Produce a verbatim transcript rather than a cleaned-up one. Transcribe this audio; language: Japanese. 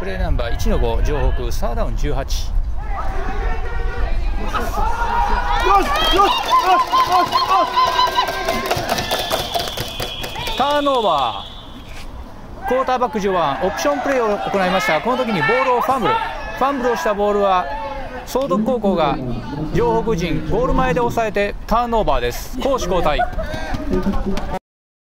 プレーナンバー いちのご 城北サーダウンじゅうはち。よしよしターンオーバー、クォーターバック上腕オプションプレーを行いました。この時にボールをファンブル、ファンブルをしたボールは総督高校が城北陣ゴール前で抑えてターンオーバーです。攻守交代。